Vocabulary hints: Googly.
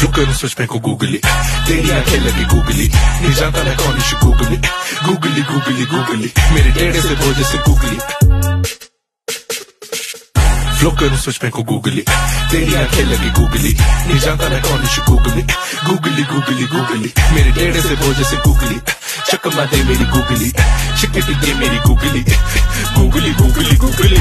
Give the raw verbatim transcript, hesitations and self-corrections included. Flucker nu să-și pencu Googly. Teri akhele ki Googly. Nahi janta main kaun ish Googly. Googly Googly Googly. Mere dede se boje se Googly. Flucker nu să-și pencu Googly. Teri akhele ki Googly. Nahi janta main kaun ish Googly. Googly Googly Googly. Mere dede se boje se Googly. Chakma de meri Googly. Shikti de meri Googly. Googly Googly Googly.